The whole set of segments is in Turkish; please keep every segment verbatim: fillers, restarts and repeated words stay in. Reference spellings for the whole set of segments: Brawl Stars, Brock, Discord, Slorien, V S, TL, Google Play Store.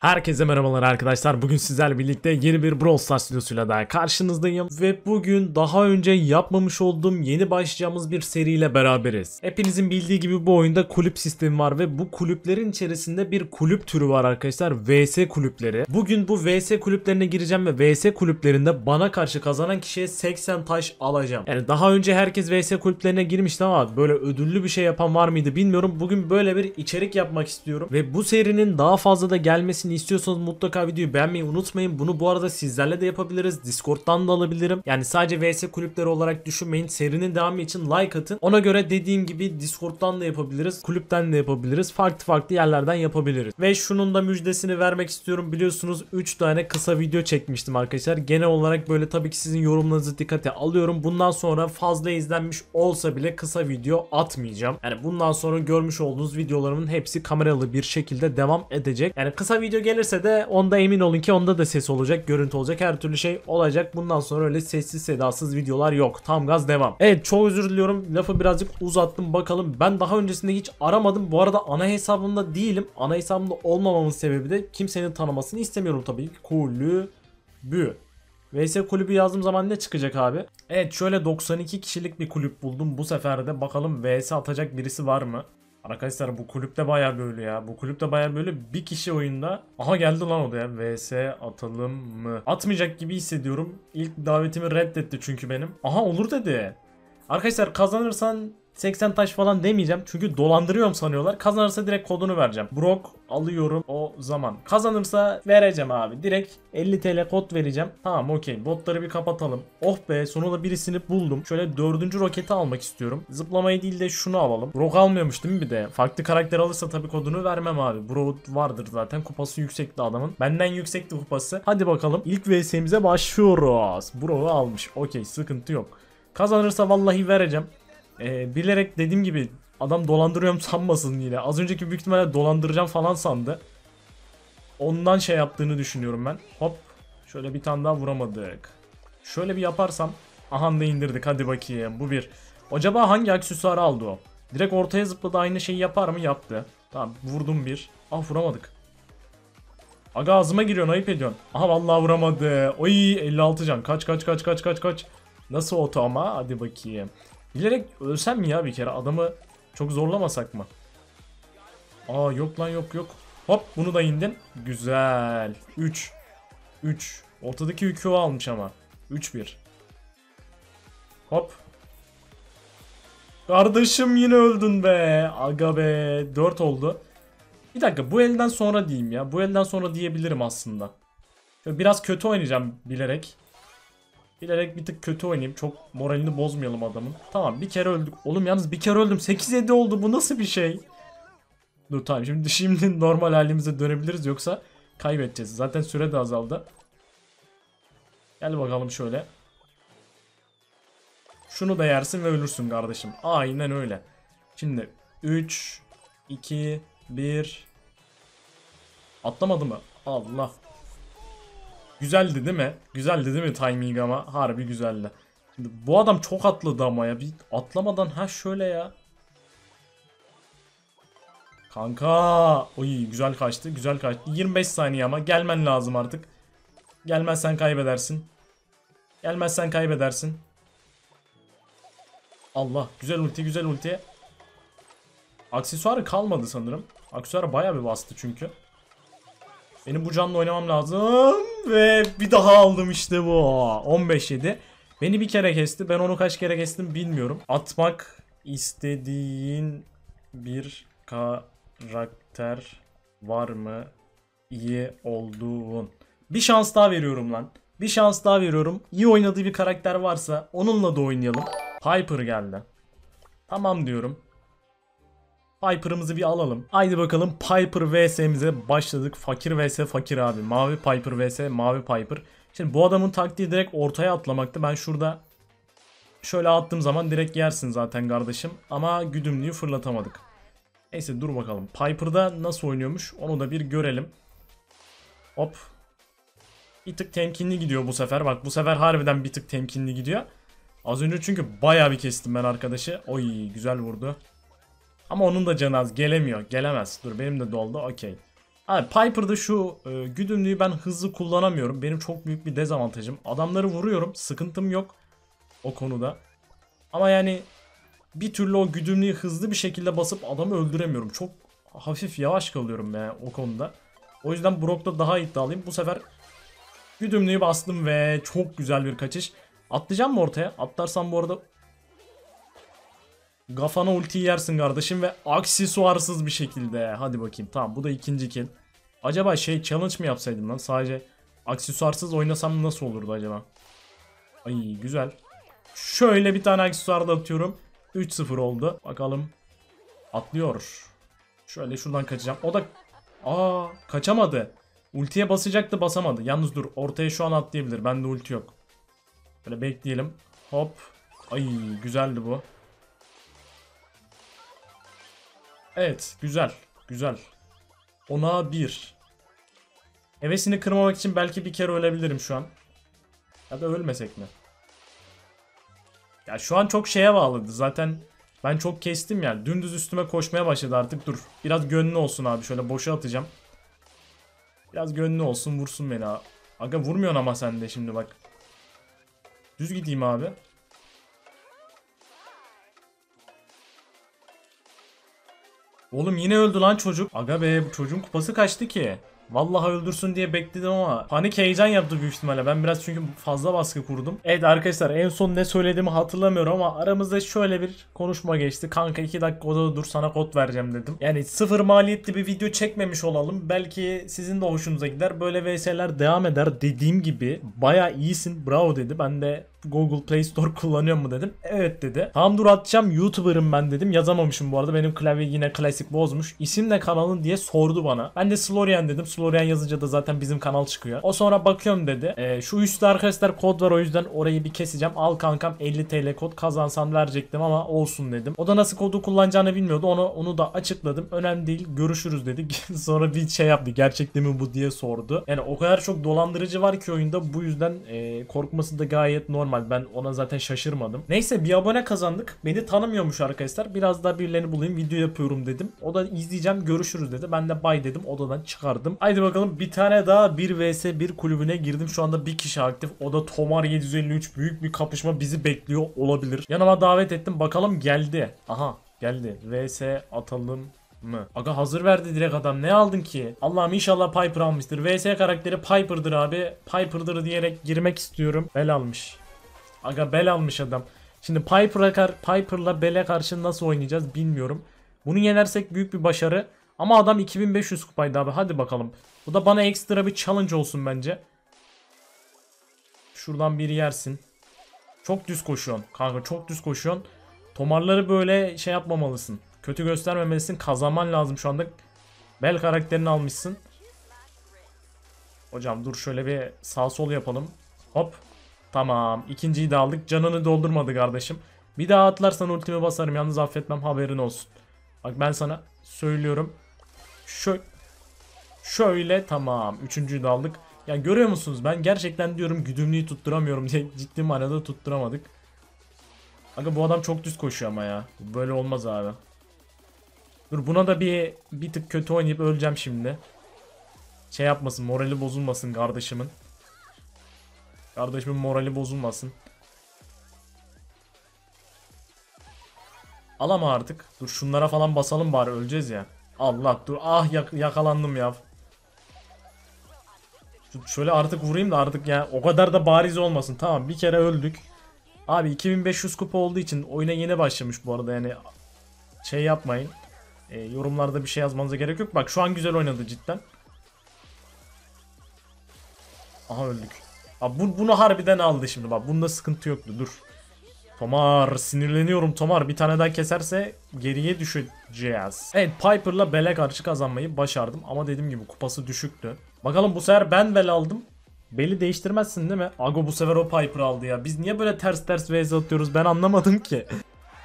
Herkese merhabalar arkadaşlar. Bugün sizlerle birlikte yeni bir Brawl Stars videosuyla daha karşınızdayım. Ve bugün daha önce yapmamış olduğum yeni başlayacağımız bir seriyle beraberiz. Hepinizin bildiği gibi bu oyunda kulüp sistemi var ve bu kulüplerin içerisinde bir kulüp türü var arkadaşlar. V S kulüpleri. Bugün bu V S kulüplerine gireceğim ve V S kulüplerinde bana karşı kazanan kişiye seksen taş alacağım. Yani daha önce herkes V S kulüplerine girmişti ama böyle ödüllü bir şey yapan var mıydı bilmiyorum. Bugün böyle bir içerik yapmak istiyorum. Ve bu serinin daha fazla da gelmesini istiyorsanız mutlaka videoyu beğenmeyi unutmayın. Bunu bu arada sizlerle de yapabiliriz. Discord'dan da alabilirim. Yani sadece V S kulüpleri olarak düşünmeyin. Serinin devamı için like atın. Ona göre dediğim gibi Discord'dan da yapabiliriz. Kulüpten de yapabiliriz. Farklı farklı yerlerden yapabiliriz. Ve şunun da müjdesini vermek istiyorum. Biliyorsunuz üç tane kısa video çekmiştim arkadaşlar. Genel olarak böyle tabii ki sizin yorumlarınızı dikkate alıyorum. Bundan sonra fazla izlenmiş olsa bile kısa video atmayacağım. Yani bundan sonra görmüş olduğunuz videolarımın hepsi kameralı bir şekilde devam edecek. Yani kısa video gelirse de onda emin olun ki onda da ses olacak, görüntü olacak, her türlü şey olacak. Bundan sonra öyle sessiz sedasız videolar yok. Tam gaz devam. Evet, çok özür diliyorum. Lafı birazcık uzattım. Bakalım, ben daha öncesinde hiç aramadım. Bu arada ana hesabımda değilim. Ana hesabımda olmamamın sebebi de kimsenin tanımasını istemiyorum tabii ki. Kulübü. V S kulübü yazdığım zaman ne çıkacak abi? Evet, şöyle doksan iki kişilik bir kulüp buldum. Bu sefer de bakalım V S atacak birisi var mı? Arkadaşlar bu kulüpte bayağı böyle ya. Bu kulüpte bayağı böyle bir kişi oyunda. Aha geldi lan o da ya. V S atalım mı? Atmayacak gibi hissediyorum. İlk davetimi reddetti çünkü benim. Aha olur dedi. Arkadaşlar kazanırsan seksen taş falan demeyeceğim. Çünkü dolandırıyorum sanıyorlar. Kazanırsa direkt kodunu vereceğim. Brock alıyorum o zaman. Kazanırsa vereceğim abi. Direkt elli TL kod vereceğim. Tamam, okey. Botları bir kapatalım. Oh be, sonunda birisini buldum. Şöyle dördüncü roketi almak istiyorum. Zıplamayı değil de şunu alalım. Brock almıyormuş değil mi bir de? Farklı karakter alırsa tabii kodunu vermem abi. Brock vardır zaten. Kupası yüksekti adamın. Benden yüksekti kupası. Hadi bakalım. İlk V S'mize başlıyoruz. Brock'u almış. Okey, sıkıntı yok. Kazanırsa vallahi vereceğim. Ee, bilerek dediğim gibi adam dolandırıyorum sanmasın yine. Az önceki büyük ihtimalle dolandıracağım falan sandı. Ondan şey yaptığını düşünüyorum ben. Hop. Şöyle bir tane daha vuramadık. Şöyle bir yaparsam. Aha da indirdik, hadi bakayım. Bu bir. Acaba hangi aksesuarı aldı o? Direkt ortaya zıpladı, aynı şeyi yapar mı? Yaptı. Tamam, vurdum bir. Ah, vuramadık. Aga ağzıma giriyorsun, ayıp ediyorsun. Aha vallahi vuramadı. Oy, elli altı can. Kaç kaç kaç kaç kaç kaç. Nasıl oto ama, hadi bakayım. Bilerek ölsem mi ya bir kere? Adamı çok zorlamasak mı? Aa yok lan, yok yok. Hop, bunu da indin. Güzel. üç üç. Ortadaki yükü o almış ama. üç bir. Hop. Kardeşim yine öldün be. Aga be. dört oldu. Bir dakika, bu elden sonra diyeyim ya. Bu elden sonra diyebilirim aslında. Şöyle biraz kötü oynayacağım bilerek. Bilerek bir tık kötü oynayayım. Çok moralini bozmayalım adamın. Tamam, bir kere öldük. Oğlum yalnız bir kere öldüm. sekiz yedi oldu. Bu nasıl bir şey? Dur tamam, şimdi şimdi normal halimize dönebiliriz. Yoksa kaybedeceğiz. Zaten süre de azaldı. Gel bakalım şöyle. Şunu da yersin ve ölürsün kardeşim. Aynen öyle. Şimdi üç iki bir. Atlamadı mı? Allah. Güzeldi değil mi? Güzeldi değil mi timing ama? Harbi güzeldi. Şimdi bu adam çok atladı ama ya. Bir atlamadan ha şöyle ya. Kanka. Oy, güzel kaçtı. Güzel kaçtı. yirmi beş saniye ama. Gelmen lazım artık. Gelmezsen kaybedersin. Gelmezsen kaybedersin. Allah. Güzel ulti, güzel ulti. Aksesuarı kalmadı sanırım. Aksesuarı bayağı bir bastı çünkü. Benim bu canla oynamam lazım. Ve bir daha aldım, işte bu. on beş yedi. Beni bir kere kesti. Ben onu kaç kere kestim bilmiyorum. Atmak istediğin bir karakter var mı? İyi olduğun. Bir şans daha veriyorum lan. Bir şans daha veriyorum. İyi oynadığı bir karakter varsa onunla da oynayalım. Piper geldi. Tamam diyorum. Piper'ımızı bir alalım. Haydi bakalım, Piper V S'mize başladık. Fakir V S fakir abi. Mavi Piper V S mavi Piper. Şimdi bu adamın taktiği direkt ortaya atlamaktı. Ben şurada şöyle attığım zaman direkt yersin zaten kardeşim. Ama güdümlüyü fırlatamadık. Neyse, dur bakalım. Piper'da nasıl oynuyormuş onu da bir görelim. Hop. Bir tık temkinli gidiyor bu sefer. Bak bu sefer harbiden bir tık temkinli gidiyor. Az önce çünkü bayağı bir kestim ben arkadaşı. Oy, güzel vurdu. Ama onun da canı az, gelemiyor. Gelemez. Dur benim de doldu. Okey. Hani Piper'da şu e, güdümlüğü ben hızlı kullanamıyorum. Benim çok büyük bir dezavantajım. Adamları vuruyorum. Sıkıntım yok o konuda. Ama yani bir türlü o güdümlüğü hızlı bir şekilde basıp adamı öldüremiyorum. Çok hafif yavaş kalıyorum yani o konuda. O yüzden Brock'ta daha iddialıyım. Bu sefer güdümlüğü bastım ve çok güzel bir kaçış. Atlayacağım mı ortaya? Atlarsam bu arada kafana ultiyi yersin kardeşim ve aksesuarsız bir şekilde. Hadi bakayım, tamam, bu da ikinci kill. Acaba şey challenge mı yapsaydım lan, sadece aksesuarsız oynasam nasıl olurdu acaba? Ay güzel. Şöyle bir tane aksesuar da atıyorum. üç sıfır oldu. Bakalım. Atlıyor. Şöyle şuradan kaçacağım. O da aa kaçamadı. Ultiye basacaktı, basamadı. Yalnız dur, ortaya şu an atlayabilir. Bende ulti yok. Böyle bekleyelim. Hop. Ay güzeldi bu. Evet güzel güzel. Ona bir. Hevesini kırmamak için belki bir kere ölebilirim şu an. Ya da ölmesek mi? Ya şu an çok şeye bağladı zaten. Ben çok kestim yani. Dümdüz üstüme koşmaya başladı artık. Dur biraz gönlü olsun abi, şöyle boşa atacağım. Biraz gönlü olsun, vursun beni abi. Aga vurmuyorsun ama sen de şimdi bak. Düz gideyim abi. Oğlum yine öldü lan çocuk. Aga be, bu çocuğun kupası kaçtı ki? Vallahi öldürsün diye bekledim ama panik heyecan yaptı büyük ihtimalle. Ben biraz çünkü fazla baskı kurdum. Evet arkadaşlar, en son ne söylediğimi hatırlamıyorum ama aramızda şöyle bir konuşma geçti. Kanka iki dakika odada dur, sana kod vereceğim dedim. Yani sıfır maliyetli bir video çekmemiş olalım. Belki sizin de hoşunuza gider. Böyle V S'ler devam eder. Dediğim gibi baya iyisin, bravo dedi. Ben de Google Play Store kullanıyor mu dedim. Evet dedi. Tamam dur atacağım, YouTuber'ım ben dedim. Yazamamışım bu arada. Benim klavye yine klasik bozmuş. İsimle kanalın diye sordu bana. Ben de Slorien dedim. Slorien yazınca da zaten bizim kanal çıkıyor. O sonra bakıyorum dedi. E, şu üstte arkadaşlar kod var, o yüzden orayı bir keseceğim. Al kankam elli TL kod, kazansam verecektim ama olsun dedim. O da nasıl kodu kullanacağını bilmiyordu. Onu onu da açıkladım. Önemli değil, görüşürüz dedik. Sonra bir şey yaptı. Gerçekten mi bu diye sordu. Yani o kadar çok dolandırıcı var ki oyunda, bu yüzden e, korkması da gayet normal. Ben ona zaten şaşırmadım. Neyse bir abone kazandık. Beni tanımıyormuş arkadaşlar. Biraz daha birilerini bulayım, video yapıyorum dedim. O da izleyeceğim, görüşürüz dedi. Ben de bay dedim, odadan çıkardım. Haydi bakalım, bir tane daha bir vs bir kulübüne girdim. Şu anda bir kişi aktif. O da Tomar yedi yüz elli üç. Büyük bir kapışma bizi bekliyor olabilir. Yanıma davet ettim. Bakalım geldi. Aha geldi. V S atalım mı? Aga hazır verdi direkt adam. Ne aldın ki? Allah'ım inşallah Piper almıştır. V S karakteri Piper'dır abi. Piper'dır diyerek girmek istiyorum. Bel almış. Aga bel almış adam. Şimdi Piper'a Piper'la bele karşı nasıl oynayacağız bilmiyorum. Bunu yenersek büyük bir başarı. Ama adam iki bin beş yüz kupaydı abi. Hadi bakalım. Bu da bana ekstra bir challenge olsun bence. Şuradan bir yersin. Çok düz koşuyorsun. Kanka çok düz koşuyorsun. Tomarları böyle şey yapmamalısın. Kötü göstermemelisin. Kazanman lazım şu anda. Bel karakterini almışsın. Hocam dur şöyle bir sağ sol yapalım. Hop. Tamam, ikinciyi de aldık. Canını doldurmadı kardeşim. Bir daha atlarsan ultimi basarım yalnız, affetmem, haberin olsun. Bak ben sana söylüyorum. Şöyle, şöyle tamam, üçüncüyü de aldık. Ya yani görüyor musunuz, ben gerçekten diyorum güdümlüğü tutturamıyorum diye, ciddi manada tutturamadık. Aga bu adam çok düz koşuyor ama ya. Böyle olmaz abi. Dur buna da bir, bir tık kötü oynayıp öleceğim şimdi. Şey yapmasın, morali bozulmasın kardeşimin. Kardeşimin morali bozulmasın. Alama artık. Dur şunlara falan basalım bari, öleceğiz ya. Allah dur, ah yak yakalandım ya. Dur, şöyle artık vurayım da artık ya, o kadar da bariz olmasın. Tamam bir kere öldük. Abi iki bin beş yüz kupa olduğu için oyuna yeni başlamış bu arada, yani şey yapmayın. E, yorumlarda bir şey yazmanıza gerek yok. Bak şu an güzel oynadı cidden. Aha öldük. Abi bunu harbiden aldı şimdi, bak bunda sıkıntı yoktu, dur. Tomar sinirleniyorum, Tomar bir tane daha keserse geriye düşeceğiz. Evet Piper'la bele karşı kazanmayı başardım ama dediğim gibi kupası düşüktü. Bakalım bu sefer ben bel aldım. Beli değiştirmezsin değil mi? Ago bu sefer o Piper aldı ya. Biz niye böyle ters ters vs atıyoruz, ben anlamadım ki.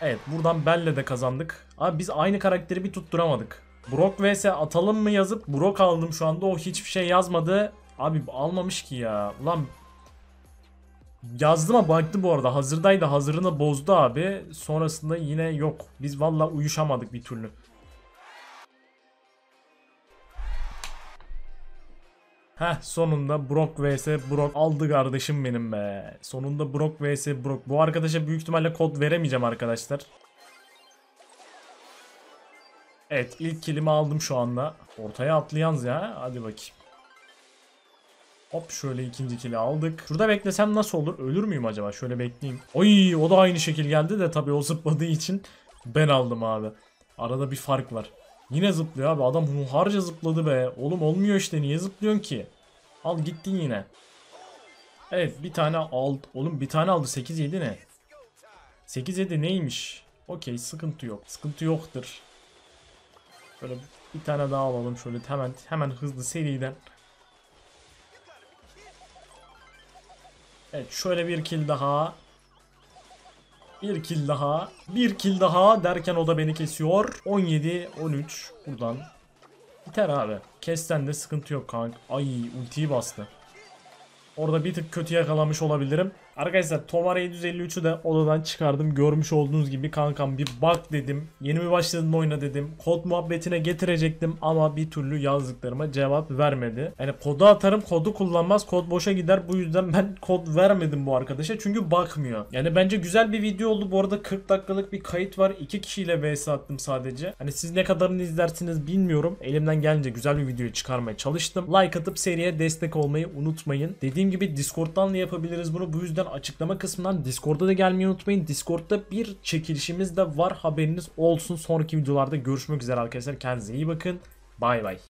Evet buradan belle de kazandık. Abi biz aynı karakteri bir tutturamadık. Brock vs atalım mı yazıp Brock aldım şu anda, o hiçbir şey yazmadı. Abi almamış ki ya. Ulan yazdıma baktı bu arada, hazırdaydı, hazırını bozdu abi, sonrasında yine yok, biz valla uyuşamadık bir türlü. Heh, sonunda Brock vs Brock aldı kardeşim benim be. Sonunda Brock vs Brock. Bu arkadaşa büyük ihtimalle kod veremeyeceğim arkadaşlar. Evet, ilk kilimi aldım şu anda. Ortaya atlayanız ya. Hadi bakayım. Hop, şöyle ikinci kili aldık. Şurada beklesem nasıl olur? Ölür müyüm acaba? Şöyle bekleyeyim. Oy, o da aynı şekil geldi de tabii o zıpladığı için ben aldım abi. Arada bir fark var. Yine zıplıyor abi. Adam hunharca zıpladı be. Oğlum olmuyor işte. Niye zıplıyorsun ki? Al gittin yine. Evet, bir tane aldı. Oğlum bir tane aldı. sekiz yedi ne? sekiz yedi neymiş? Okey, sıkıntı yok. Sıkıntı yoktur. Böyle bir tane daha alalım. Şöyle hemen hemen hızlı seriden. Evet, şöyle bir kill daha. Bir kill daha. Bir kill daha derken o da beni kesiyor. on yedi on üç buradan. Biter abi. Kesten de sıkıntı yok kanka. Ay, ultiyi bastı. Orada bir tık kötü yakalamış olabilirim. Arkadaşlar Tomara yedi yüz elli üç'ü de odadan çıkardım. Görmüş olduğunuz gibi kankam bir bak dedim. Yeni mi başladın oyuna dedim. Kod muhabbetine getirecektim ama bir türlü yazdıklarıma cevap vermedi. Yani kodu atarım, kodu kullanmaz, kod boşa gider. Bu yüzden ben kod vermedim bu arkadaşa. Çünkü bakmıyor. Yani bence güzel bir video oldu. Bu arada kırk dakikalık bir kayıt var. iki kişiyle vs attım sadece. Hani siz ne kadarını izlersiniz bilmiyorum. Elimden gelince güzel bir video çıkarmaya çalıştım. Like atıp seriye destek olmayı unutmayın. Dediğim gibi Discord'dan da yapabiliriz bunu. Bu yüzden açıklama kısmından Discord'a da gelmeyi unutmayın. Discord'da bir çekilişimiz de var. Haberiniz olsun. Sonraki videolarda görüşmek üzere arkadaşlar. Kendinize iyi bakın. Bay bay.